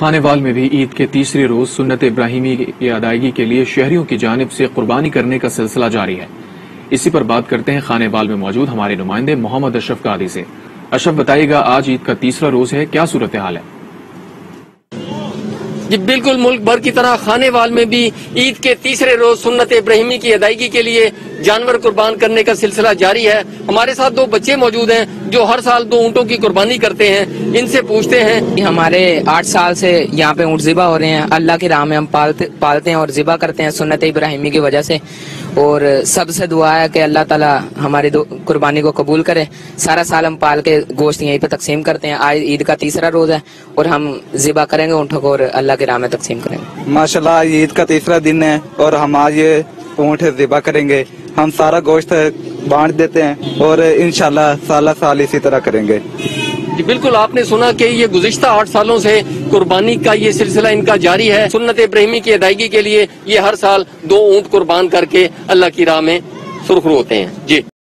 खानेवाल में भी ईद के तीसरे रोज सुन्नत इब्राहिमी की अदायगी के लिए शहरियों की जानिब से कुर्बानी करने का सिलसिला जारी है। इसी पर बात करते हैं खानेवाल में मौजूद हमारे नुमाइंदे मोहम्मद अशरफ कादरी से। अशरफ, बताइएगा आज ईद का तीसरा रोज है, क्या सूरत हाल है? जी बिल्कुल, मुल्क भर की तरह खानेवाल में भी ईद के तीसरे रोज सुन्नत इब्राहिमी की अदायगी के लिए जानवर कुर्बान करने का सिलसिला जारी है। हमारे साथ दो बच्चे मौजूद हैं जो हर साल 2 ऊँटों की कुर्बानी करते हैं। इनसे पूछते हैं। हमारे 8 साल से यहाँ पे ऊँट ज़िबा हो रहे हैं, अल्लाह की राह में हम पालते हैं और ज़िबा करते हैं सुन्नत इब्राहिमी की वजह से। और सबसे दुआ है कि अल्लाह ताला हमारी कुर्बानी को कबूल करे। सारा साल हम पाल के गोश्त यहीं पर तकसीम करते हैं। आज ईद का तीसरा रोज़ है और हम ज़िबा करेंगे ऊँटों को और अल्लाह की राह में तकसीम करेंगे। माशाल्लाह, ईद का तीसरा दिन है और हम आज ये ऊँट ज़िबा करेंगे। हम सारा गोश्त बांट देते हैं और इंशाल्लाह साला साल इसी तरह करेंगे। जी बिल्कुल, आपने सुना कि ये गुज़िश्ता 8 सालों से कुर्बानी का ये सिलसिला इनका जारी है। सुन्नत इब्राहिमी की अदायगी के लिए ये हर साल 2 ऊँट कुर्बान करके अल्लाह की राह में सुरखरू होते हैं। जी।